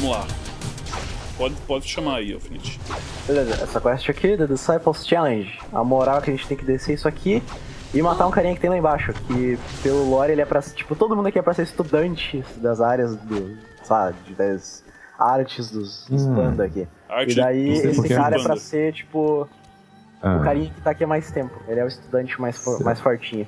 Vamos lá. Pode chamar aí, Allfinete. Beleza, essa quest aqui, The Disciples Challenge. A moral é que a gente tem que descer isso aqui e matar um carinha que tem lá embaixo. Que pelo lore ele é pra... Tipo, todo mundo aqui é pra ser estudante das áreas do... Sabe? Das artes dos panda aqui. Arte, e daí esse cara é pra ser, tipo... O carinha que tá aqui há mais tempo. Ele é o estudante mais fortinho.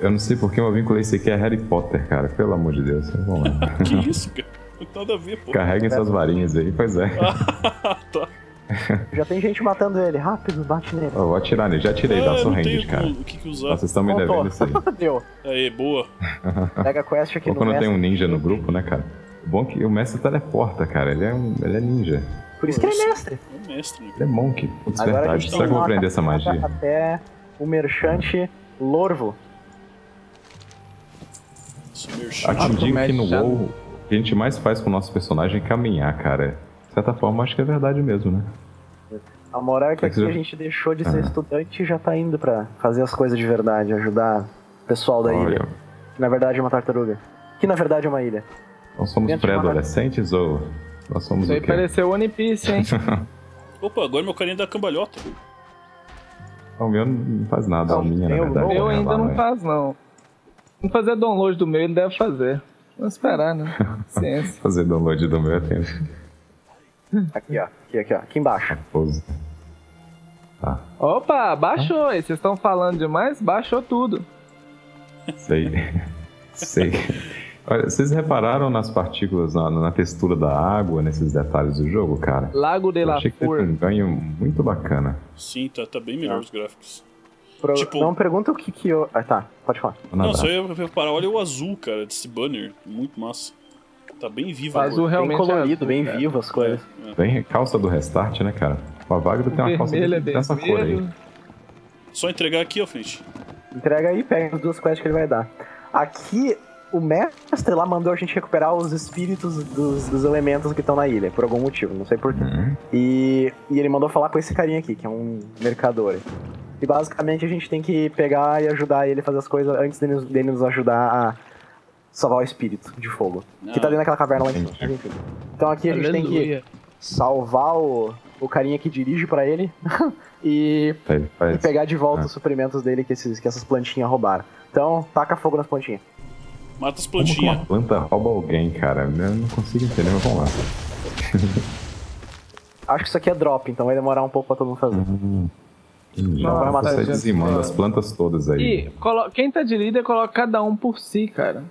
Eu não sei porque eu vinculei esse aqui a Harry Potter, cara. Pelo amor de Deus. Vamos lá. Que isso, cara? Nada a ver, pô. Carreguem suas varinhas aí, pois é. Tá. Já tem gente matando ele. Rápido, bate nele. Eu vou atirar nele. Já atirei, dá só range, cara. O que usar? Vocês estão me devendo isso aí. Deu. Aí, boa. Pega a quest aqui. Ou quando tem um ninja no grupo, né, cara? O bom é que o mestre teleporta, cara. Ele é ninja. Por isso que ele é mestre. É mestre, né? Ele é monk. Putz, verdade. Será que eu vou aprender essa magia? Até o merchante Lorvo. Aqui digo que no WoW... O que a gente mais faz com o nosso personagem é caminhar, cara. De certa forma, acho que é verdade mesmo, né? A moral é que aqui a gente deixou de ser estudante e já tá indo pra fazer as coisas de verdade, ajudar o pessoal da ilha. Que na verdade é uma tartaruga. Que na verdade é uma ilha. Nós somos pré-adolescentes ou nós somos o quê? Isso aí pareceu One Piece, hein? Opa, agora meu carinha dá cambalhota. O meu não faz nada, a minha na verdade. O meu ainda não faz, não. Não fazer download do meu, ele deve fazer. Vamos esperar, né? Ciência. Fazer download do meu tempo. Aqui, ó. Aqui, ó. Aqui embaixo. Tá. Opa, baixou. Vocês estão falando demais? Baixou tudo. Sei. Olha, vocês repararam nas partículas, na textura da água, nesses detalhes do jogo, cara? Lago de la Flor. Achei que teve um ganho muito bacana. Sim, tá bem melhor os gráficos. Tipo, não pergunta o que eu... Ah, tá, pode falar. Não, só eu ia reparar, olha o azul, cara, desse banner, muito massa. Tá bem vivo agora. O azul realmente bem colorido, bem vivo as coisas. Bem calça do Restart, né, cara? A Wagner tem uma calça dessa cor aí. Só entregar aqui, Allfinete. Entrega aí, pega as duas quests que ele vai dar. Aqui, o mestre lá mandou a gente recuperar os espíritos dos elementos que estão na ilha, por algum motivo, não sei porquê. E ele mandou falar com esse carinha aqui, que é um mercador. E basicamente a gente tem que pegar e ajudar ele a fazer as coisas antes dele nos ajudar a salvar o espírito de fogo. Que tá dentro daquela caverna lá em cima. Então aqui a gente tem que salvar o carinha que dirige pra ele e pegar de volta os suprimentos dele que essas plantinhas roubaram. Então taca fogo nas plantinhas. Mata as plantinhas. Como que uma planta rouba alguém, cara? Eu não consigo entender, mas vamos lá. Acho que isso aqui é drop, então vai demorar um pouco pra todo mundo fazer. Não, vai matar dizimando as plantas todas aí. E quem tá de líder coloca cada um por si, cara.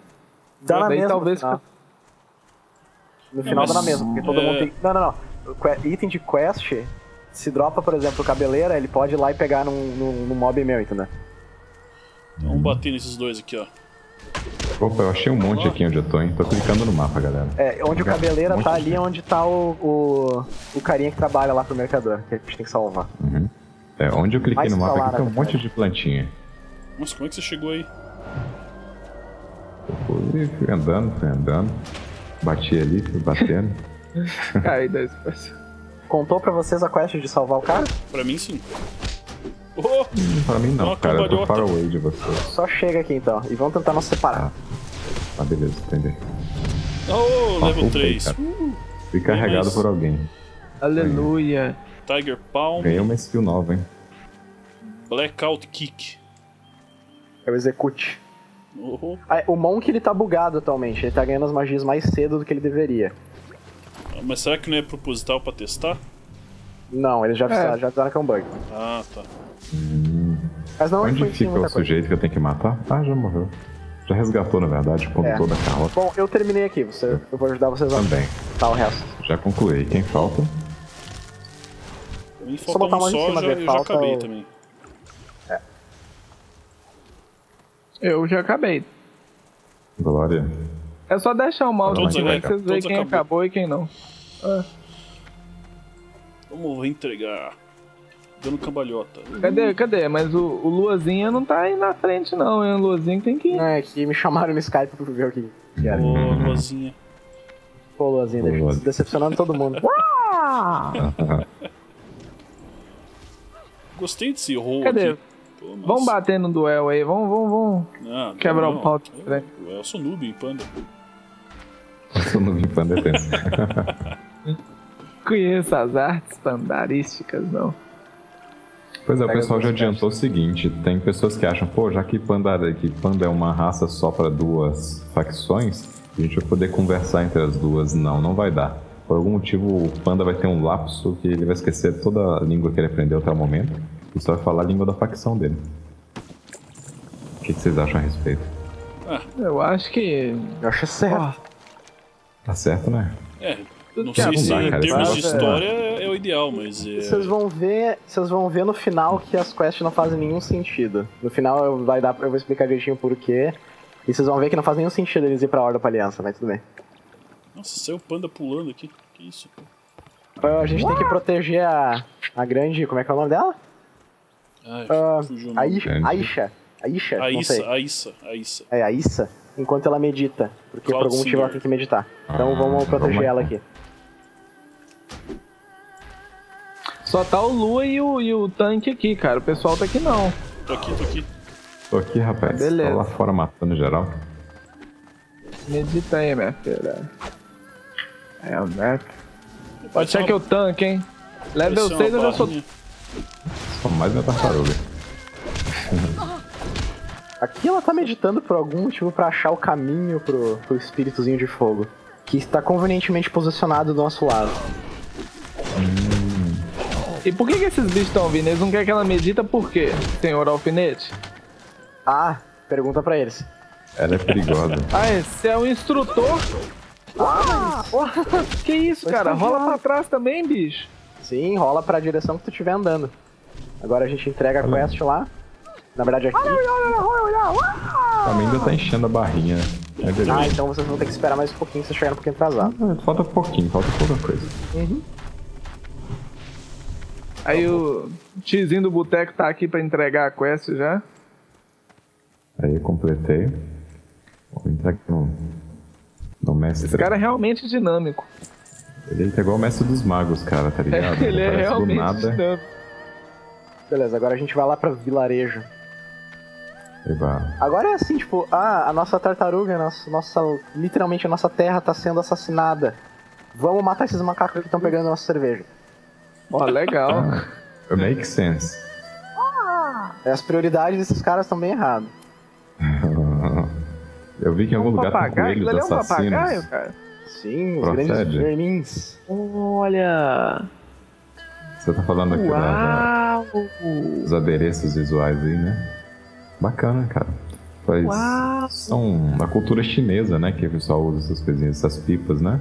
Dá na mesma. Talvez... No final dá na mesma, porque todo mundo tem... Não. Item de quest, se dropa, por exemplo, cabeleira, ele pode ir lá e pegar num mob meu, entendeu? Então vamos bater nesses dois aqui, ó. Opa, eu achei um monte aqui onde eu tô, hein? Tô clicando no mapa, galera. É, onde o cabeleira tá ali é onde tá o carinha que trabalha lá pro mercador, que a gente tem que salvar. É, onde eu cliquei no mapa aqui tem um monte de plantinha. Nossa, como é que você chegou aí? Eu fui andando. Bati ali, fui batendo. Caí da espécie. Contou pra vocês a quest de salvar o cara? Pra mim sim. Oh! Pra mim não, cara, eu tô far away de você. Só chega aqui então, e vamos tentar nos separar. Ah, beleza, entendi. Oh, level 3. Fui carregado por alguém. Aleluia. Tiger Palm. Ganhei uma skill nova, hein? Blackout Kick. Eu execute. O Monk ele tá bugado atualmente, ele tá ganhando as magias mais cedo do que ele deveria. Mas será que não é proposital pra testar? Não, eles já fizeram que é um bug. Ah, tá. Mas não, onde fica o sujeito que eu tenho que matar? Ah, já morreu. Já resgatou, na verdade, quando toda a carrota. Bom, eu terminei aqui, eu vou ajudar vocês também. Tá, o resto. Já concluí, quem falta? Me só botar uma em cima já, falta... Eu já acabei também. É. Eu já acabei. Glória. É só deixar o mouse aqui pra vocês verem quem acabou e quem não. Vamos entregar. Dando cambalhota. Cadê? Mas o Luazinha não tá aí na frente não, hein? O Luazinha tem que ir. É que me chamaram no Skype pra ver o que era. Ô, Luazinha. Pô, Luazinha, decepcionando todo mundo. Gostei desse roll aqui. Pô, vamos bater no duelo aí, vamos quebrar o pau. Eu sou noob em Panda. eu não vi Panda Tenso. Conheço as artes pandarísticas, não. Pois é, o pessoal já adiantou o seguinte, tem pessoas que acham, pô, já que Panda é uma raça só para duas facções, a gente vai poder conversar entre as duas. Não, não vai dar. Por algum motivo o Panda vai ter um lapso que ele vai esquecer toda a língua que ele aprendeu até o momento e só vai falar a língua da facção dele. O que vocês acham a respeito? Ah. Eu acho que... Eu acho certo. Tá certo, né? É. Não sei se em termos de história é o ideal, mas... Vocês vão ver no final que as quests não fazem nenhum sentido. No final eu vou explicar direitinho o porquê. E vocês vão ver que não faz nenhum sentido eles ir pra Horda pra Aliança, mas tudo bem. Nossa, saiu o Panda pulando aqui. Que isso? A gente tem que proteger a grande... Como é que é o nome dela? Ah, fugiu o nome. A Isha. É, a Isha. Enquanto ela medita. Porque por algum motivo ela tem que meditar. Então vamos proteger ela aqui. Só tá o Lua e o tanque aqui, cara. O pessoal tá aqui não. Tô aqui. Tô aqui, rapaz. Beleza. Tô lá fora matando geral. Medita aí, minha filha. É o Neto. Pode ser que eu tanque, hein. Level 6 eu já sou... Só mais minha tartaruga. Aqui ela tá meditando por algum motivo pra achar o caminho pro espíritozinho de fogo. Que está convenientemente posicionado do nosso lado. E por que esses bichos estão vindo? Eles não querem que ela medita por quê? Senhor Alfinete? Ah, pergunta pra eles. Ela é perigosa. Ah, esse é o instrutor? Ah, mas... Que isso, cara? Rola pra trás também, bicho? Sim, rola pra direção que tu estiver andando. Agora a gente entrega a quest lá. Na verdade aqui... Também ainda tá enchendo a barrinha, né? É então vocês vão ter que esperar mais um pouquinho, vocês chegaram um pouquinho atrasado. Falta pouca coisa. Uhum. Aí o tizinho do boteco tá aqui pra entregar a quest já. Aí eu completei. Vou entrar aqui no mestre. Esse cara é realmente dinâmico. Ele tá igual o mestre dos magos, cara, tá ligado? Ele é realmente dinâmico. Beleza, agora a gente vai lá pra vilarejo. Eba. Agora é assim, tipo, a nossa tartaruga, literalmente a nossa terra tá sendo assassinada. Vamos matar esses macacos que estão pegando a nossa cerveja. Ó, legal. Make sense. As prioridades desses caras estão bem erradas. Eu vi que em algum lugar tem coelhos assassinos. Papagaio, cara. Sim, os grandes vermins. Olha... Você tá falando aqui os adereços visuais aí, né? Bacana, cara. Mas são a cultura chinesa, né? Que o pessoal usa essas coisinhas, essas pipas, né?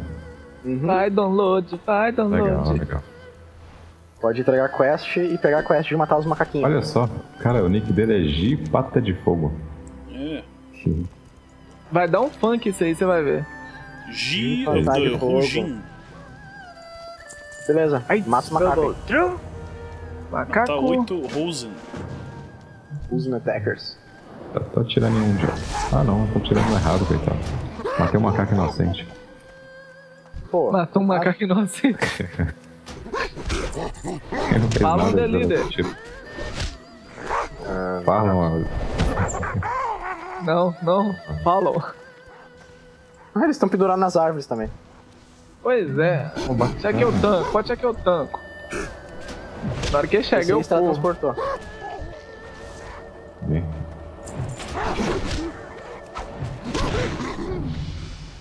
Uhum. Vai download. Legal. Pode entregar quest e pegar a quest de matar os macaquinhos. Olha só, cara, o nick dele é G Pata de Fogo. É. Vai dar um funk isso aí, você vai ver. G Pata de Fogo. Beleza, aí, mata o macaco. Macaco. Tá 8 Rosen Attackers. Tô atirando em um dia. Ah não, tô atirando errado, coitado. Matei um macaco inocente. Pô, matou um macaco inocente. Fala da líder. Falam. Não, falam. Ah, eles estão pendurados nas árvores também. Pois é, já que eu tanco, pode ser que eu tanco. Na hora que chega eu transportou.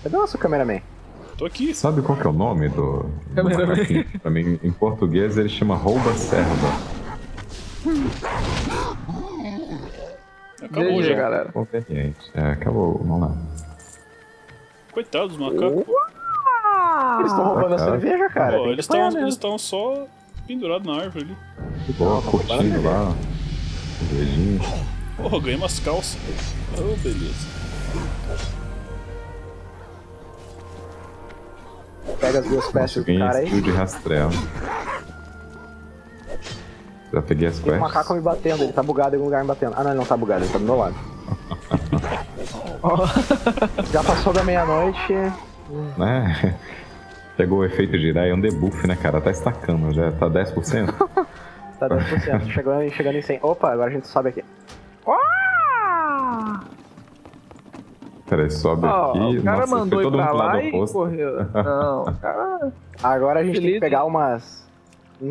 Cadê o nosso cameraman? Tô aqui. Sabe qual que é o nome do cameraman? Pra mim, em português ele chama rouba serva. Acabou já, galera. Conveniente. É, acabou, vamos lá. Coitados dos macacos. Eles estão roubando a cerveja, cara. Pô, eles estão só pendurados na árvore ali. Que boa, curtindo lá. Beijinho. Porra, ganhei umas calças. Oh, beleza. Pega as duas peças do cara aí. De rastreio. Já peguei as peças. O macaco me batendo, ele tá bugado em algum lugar me batendo. Ah, não, ele não tá bugado, ele tá do meu lado. Já passou da meia-noite. Né? Pegou o efeito girar, é um debuff, né, cara? Tá estacando, já tá 10%. Tá 10%, chegando em 100. Opa, agora a gente sobe aqui. Peraí, sobe aqui. O cara nossa, mandou todo ir pra lá e correu. Não, cara... Agora a gente tem que pegar uns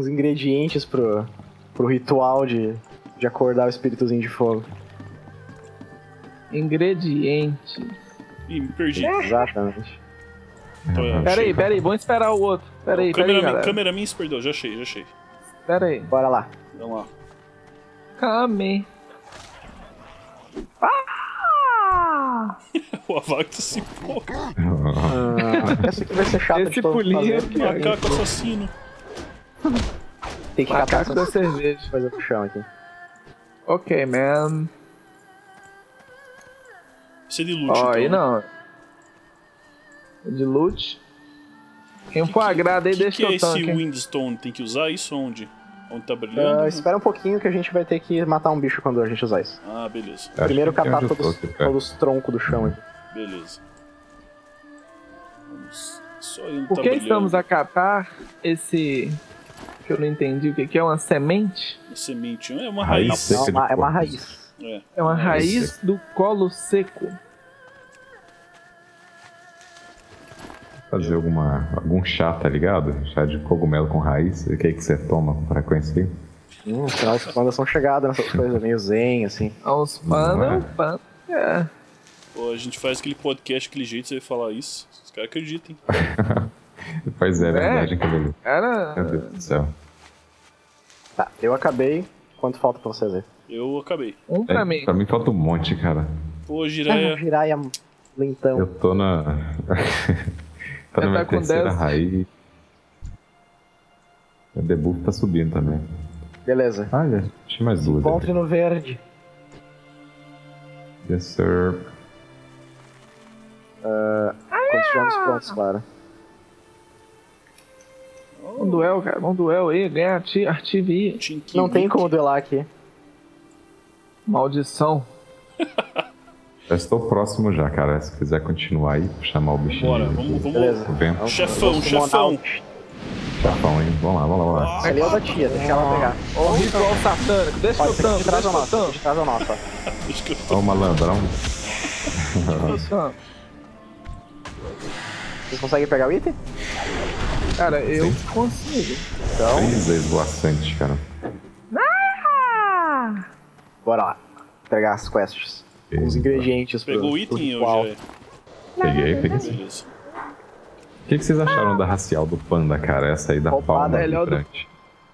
ingredientes pro ritual de acordar o espíritozinho de fogo. Ingredientes. Ih, me perdi. Exatamente. Peraí, vamos esperar o outro. Câmera minha se perdeu, já achei. Peraí. Bora lá. Vamos lá. Kame. Ah! O Avacto se pô. Essa aqui vai ser chata. Esse pulinho aqui, macaco assassino. Tem que macaco da cerveja. Fazer pro chão aqui. Ok, man. Você é de loot, então. Aí não. De loot. Quem for agrado aí, deixa eu tanque. Que é esse Windstone? Tem que usar isso onde? Onde tá brilhando? Espera um pouquinho que a gente vai ter que matar um bicho quando a gente usar isso. Ah, beleza. Primeiro catar todos os troncos do chão aí. Beleza. Vamos. Só ele tá brilhando. Estamos a catar esse... que eu não entendi o que é, uma semente? Uma semente, é uma raiz. É uma raiz. É uma raiz do colo seco. Fazer algum chá, tá ligado? Chá de cogumelo com raiz. O que é que você toma com frequência aí? Os pandas são chegados nessas coisas meio zen, assim. Os pandas, é. Pô, a gente faz aquele podcast, aquele jeito, você vai falar isso. Os caras acreditam, hein? Pois é, verdade, cabelo. Meu Deus do céu. Tá, eu acabei. Quanto falta pra vocês aí? Eu acabei. Pra mim. Pra mim falta um monte, cara. Pô, Jiraiya lentão. Eu tô na... Tá na minha terceira raiz. Meu debuff tá subindo também. Beleza. Olha, tinha mais duas. Encontre no verde. Yes, sir. Quantos jogos prontos, Clara? Vamos duel, cara. Vamos duel aí. Ganha artivi. Não tem como duelar aqui. Maldição. Já estou próximo já, cara. Se quiser continuar aí, chamar o bichinho. Bora, vamos. Chefão, hein? Vamos lá. Ali é o da tia, deixa ela pegar. Ó, o ritual satânico. Deixa eu tanto. Ó o malandrão. Vocês conseguem pegar o item? Cara, eu consigo. Então... 3 esvoaçantes, cara. Bora lá. Pegar as quests. Os ingredientes. Pegou o item ou já? Peguei sim. O que vocês acharam da racial do panda, cara? Essa aí da palma vibrante.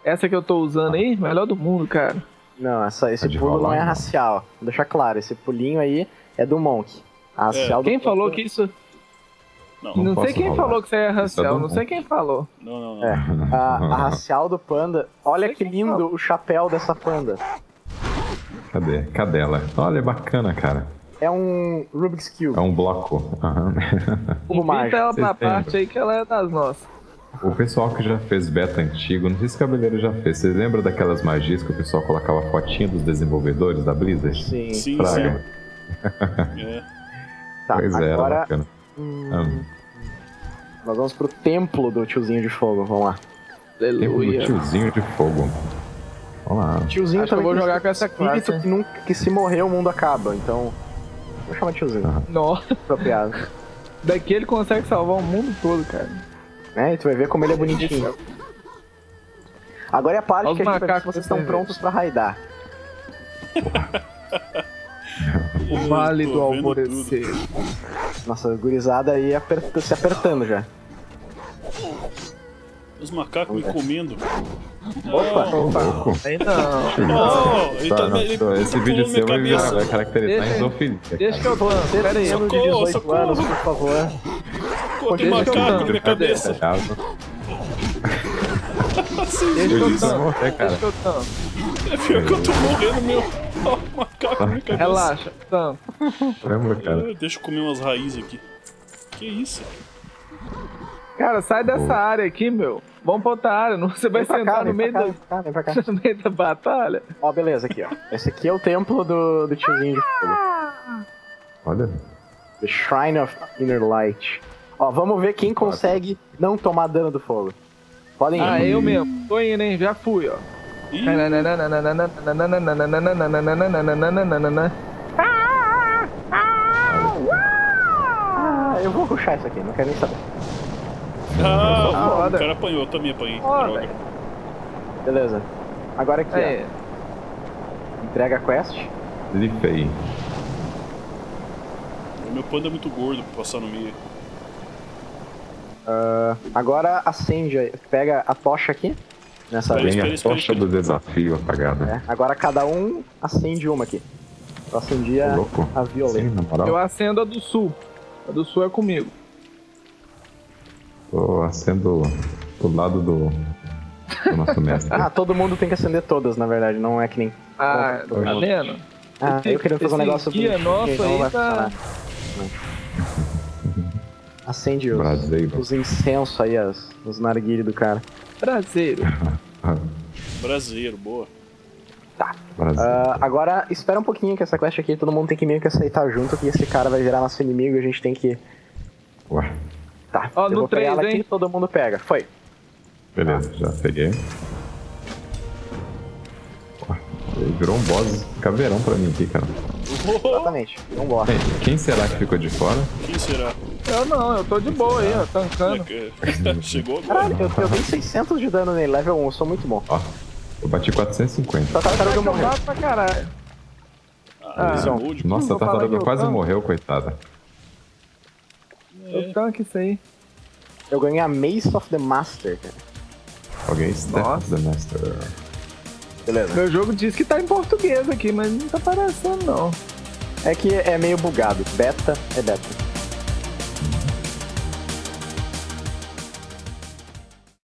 Essa que eu tô usando aí, melhor do mundo, cara. Não, esse pulo não é racial. Vou deixar claro, esse pulinho aí é do Monk. A racial do panda. Quem falou que isso... Não sei quem falou que você é racial, não sei quem falou. Não. A racial do panda, olha que lindo o chapéu dessa panda. Cadê ela? Olha, é bacana, cara. É um Rubik's Cube. É um bloco. Pinta ela pra parte aí que ela é das nossas. O pessoal que já fez beta antigo, não sei se o cabeleiro já fez. Vocês lembram daquelas magias que o pessoal colocava fotinha dos desenvolvedores da Blizzard? Sim. Praga. Sim. Tá, pois é, agora... era bacana. Nós vamos pro templo do tiozinho de fogo, vamos lá. Aleluia. Templo do tiozinho de fogo. Vamos lá. Tiozinho também, eu vou jogar com essa classe. Que se morrer o mundo acaba, então... Vou chamar de tiozinho. Nossa. Apropriado. Daqui ele consegue salvar o mundo todo, cara. E tu vai ver como ele é bonitinho. Agora é a parte que a gente vai ver se vocês estão prontos pra raidar. O vale do alvorecer. Nossa, a gurizada aí se apertando já. Os macacos me comendo. Opa! Aí não. Esse vídeo seu vai caracterizar zoofilia. Deixa que eu plano. Pera aí, eu tenho 18 anos, por favor. Socorro, tem macaco na minha cabeça. Deixa que eu tanto. É pior que eu tô morrendo, meu. Macaco na minha cabeça. Relaxa, tanto. Deixa eu comer umas raízes aqui. Que isso? Cara, sai dessa área aqui, meu. Vamos pra outra área, você vai sentar no meio da batalha. Ó, beleza, aqui, ó. Esse aqui é o templo do tiozinho de fogo. Olha. The Shrine of Inner Light. Ó, vamos ver quem consegue não tomar dano do fogo. Podem ir. Ah, eu mesmo. Tô indo, hein? Já fui, ó. eu vou rushar isso aqui, não quero nem saber. Ah, o cara apanhou, eu também apanhei. Foda. Beleza. Agora aqui, é. Ó. Entrega a quest. Lifei. Meu panda é muito gordo pra passar no meio. Agora acende, pega a tocha aqui. Nessa linha, a tocha do desafio apagada. É, agora cada um acende uma aqui. Eu acendi a violeta. Sim, eu acendo a do sul. A do sul é comigo. Eu acendo do lado do nosso mestre. Ah, todo mundo tem que acender todas, na verdade. Não é que nem... Ah, tá vendo? Ah, eu queria fazer um negócio... Esse dia nosso aí tá... Acende os incensos aí, os narguilhos do cara. Braseiro. Braseiro, boa. Tá. Agora espera um pouquinho que essa quest aqui todo mundo tem que meio que aceitar junto, que esse cara vai virar nosso inimigo e a gente tem que... Ué. Tá, ó, eu vou pegar ela aqui, todo mundo pega. Foi. Beleza, tá. Já peguei. Ué, virou um boss caveirão pra mim aqui, cara. Exatamente, não gosta. Quem será que ficou de fora? Quem será? Eu não, eu tô de boa aí, ó, tancando. Chegou agora. Caralho, eu dei 600 de dano nele, level 1, eu sou muito bom. Ó, eu bati 450. A tartaruga morreu. Pra caralho. Ah, isso é um... Nossa, a tartaruga quase morreu, coitada. Eu tanco isso aí. Eu ganhei a Mace of the Master, cara. Alguém Staff of the Master. Beleza. Meu jogo diz que tá em português aqui, mas não tá aparecendo não. É que é meio bugado. Beta é beta.